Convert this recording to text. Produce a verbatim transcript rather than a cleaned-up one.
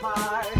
high.